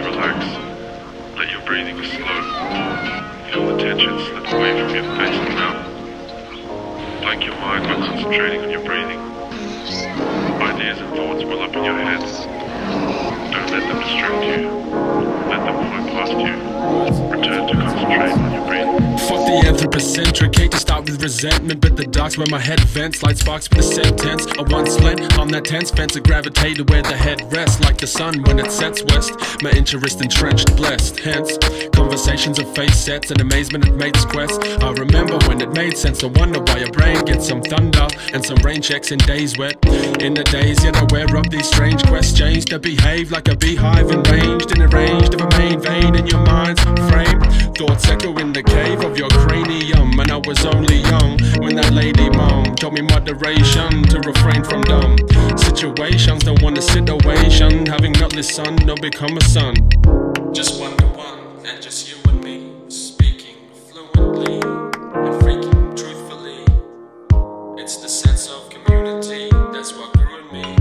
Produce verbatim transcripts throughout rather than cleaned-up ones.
to relax. Let your breathing slow. Feel the tension slip away from your face and mouth. Blank your mind by concentrating on your breathing. Ideas and thoughts will up in your head. Don't let them distract you. Let them flow past you. Return to concentrate on your breathing. Fuck the anthropocentric, hate to start with resentment, but the dark's where my head vents, like sparks with a sentence. I once lent on that tense fence, I gravitate to where the head rests, like the sun when it sets west. My interest entrenched, blessed, hence conversations of face sets and amazement at mate's quest. I remember when it made sense, I wonder why your brain gets some thunder and some rain checks in days wet. In the days, yet I wear up these strange quests, change to behave like a beehive, enraged and arranged of a main vein in your mind's frame. Thoughts echo in the cave of your cranium, and I was only young when that lady mom told me moderation to refrain from dumb situations. Don't want a situation, having nutless son, no become a son. Just one to one, and just you and me, speaking fluently and freaking truthfully. It's the sense of community that's what grew in me.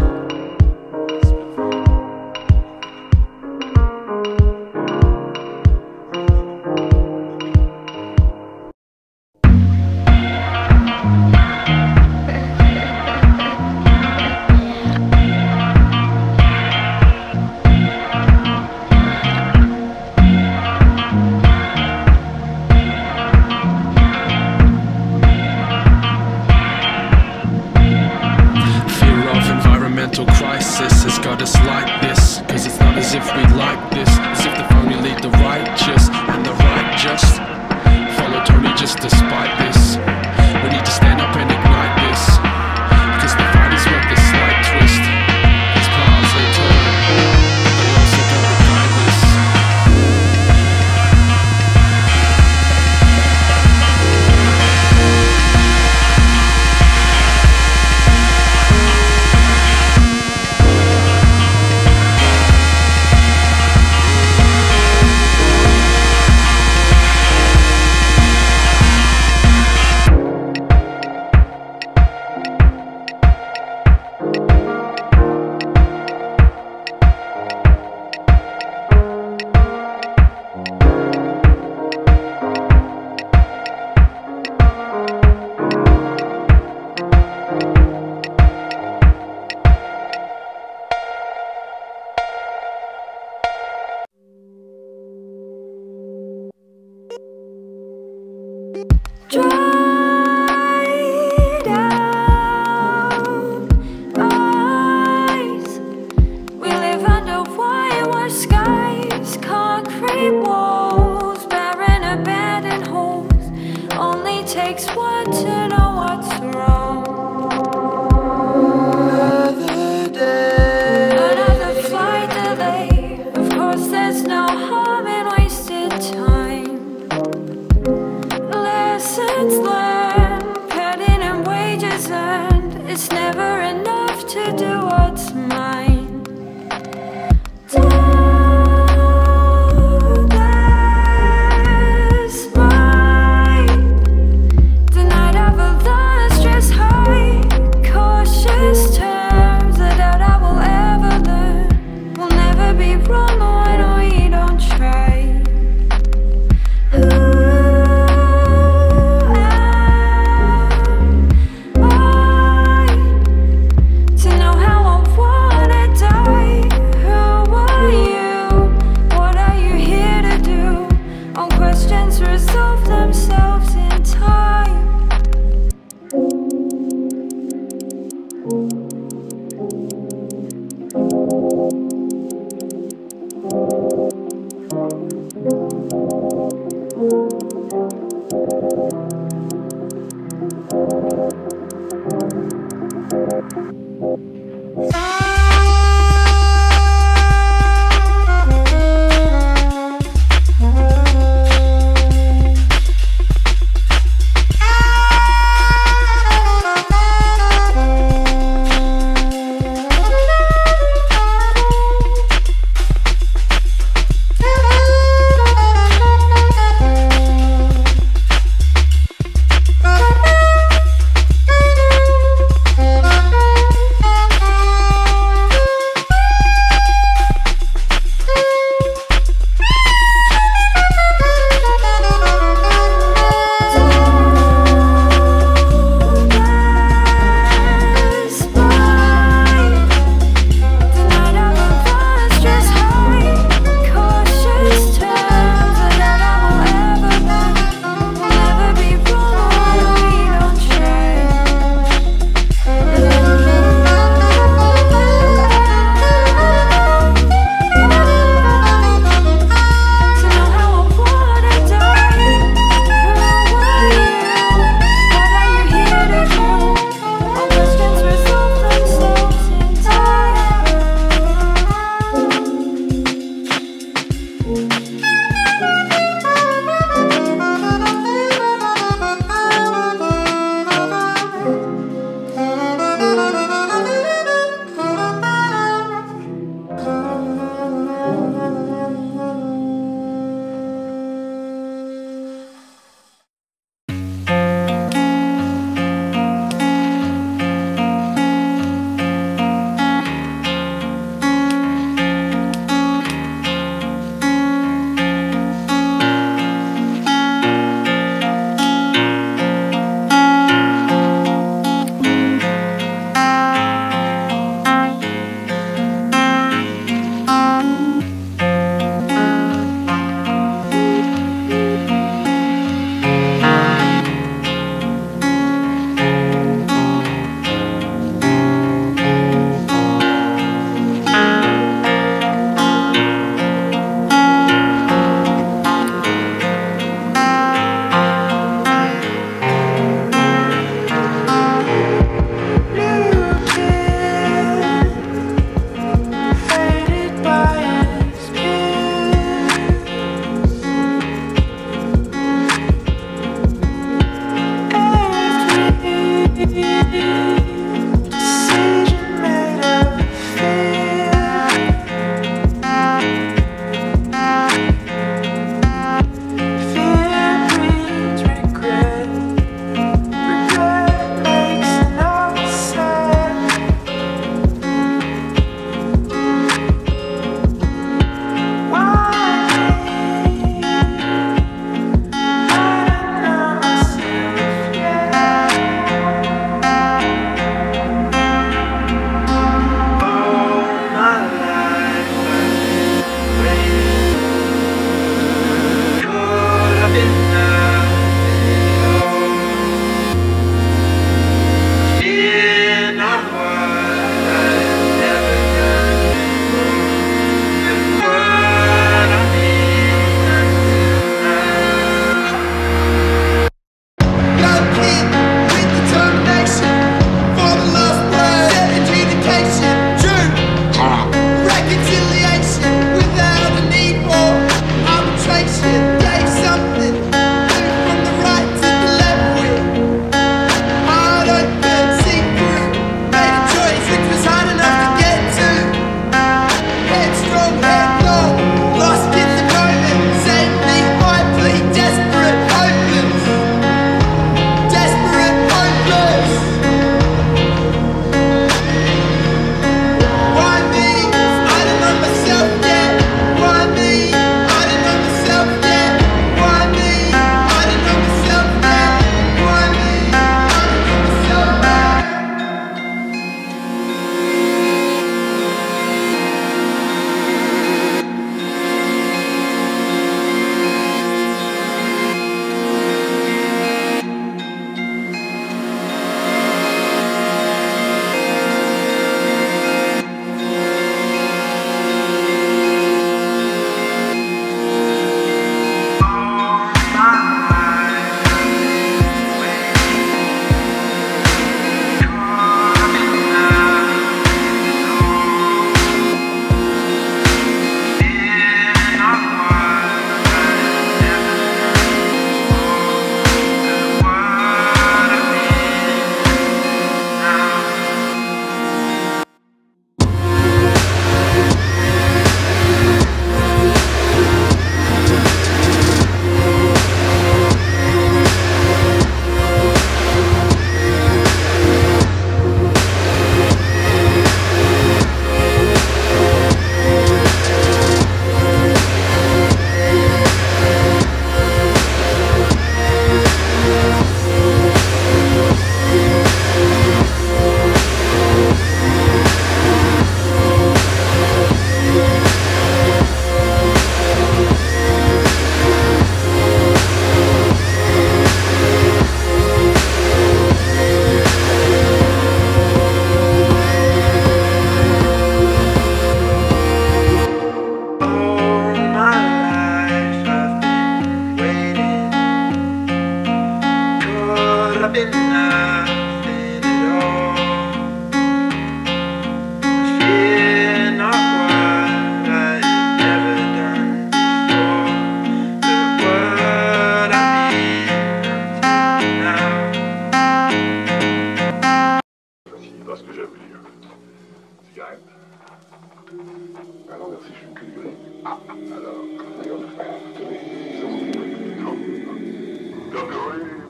Alors merci, je suis une culotte. Ah, alors, d'ailleurs, tenez, ça vous dit. Non, mais oui,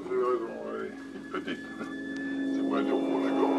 vous avez raison, oui. Petite. C'est moins dur pour la gorge.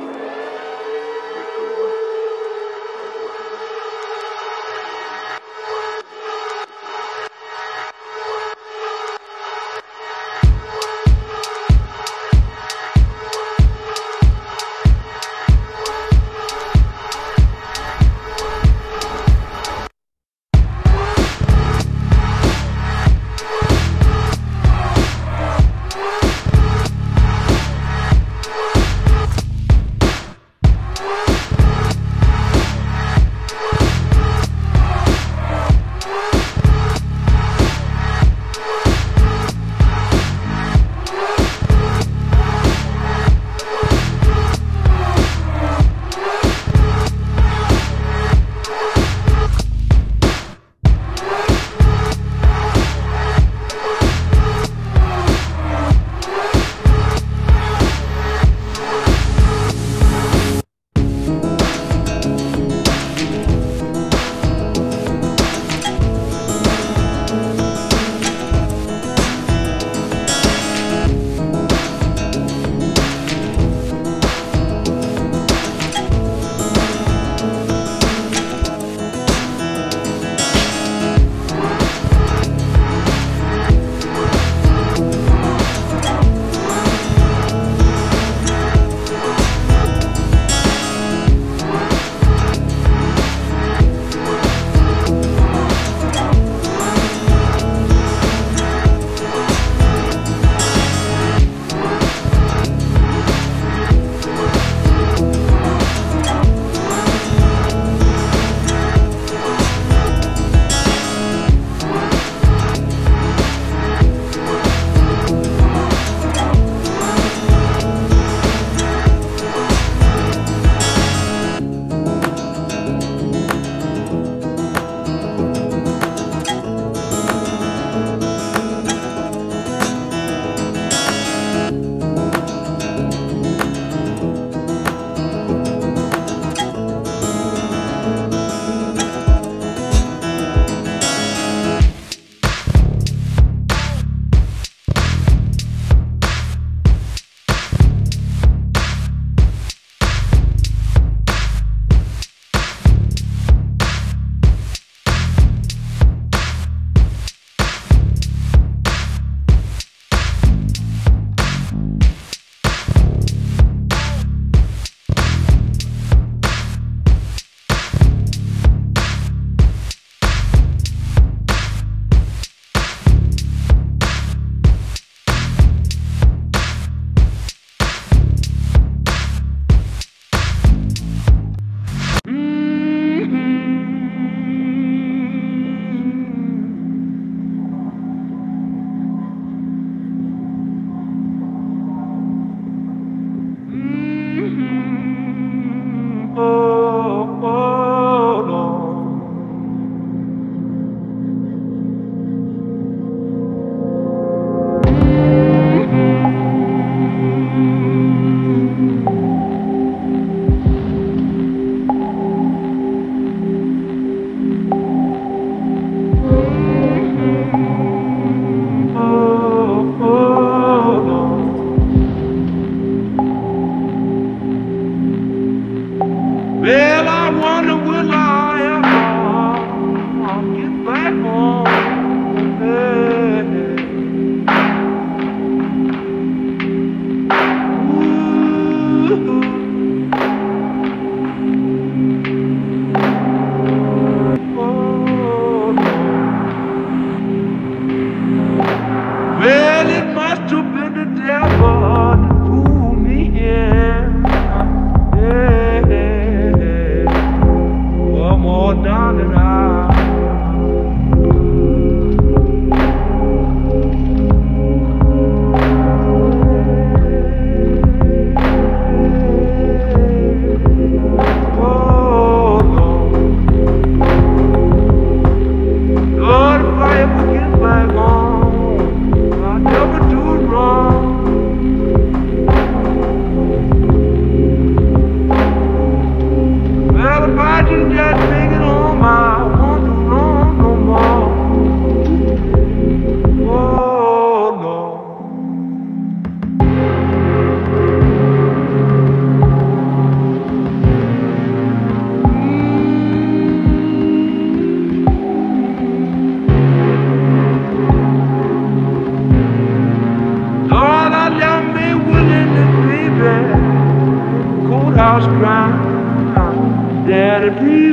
Just make it on.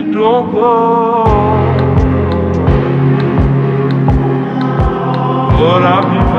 trouble, but I've been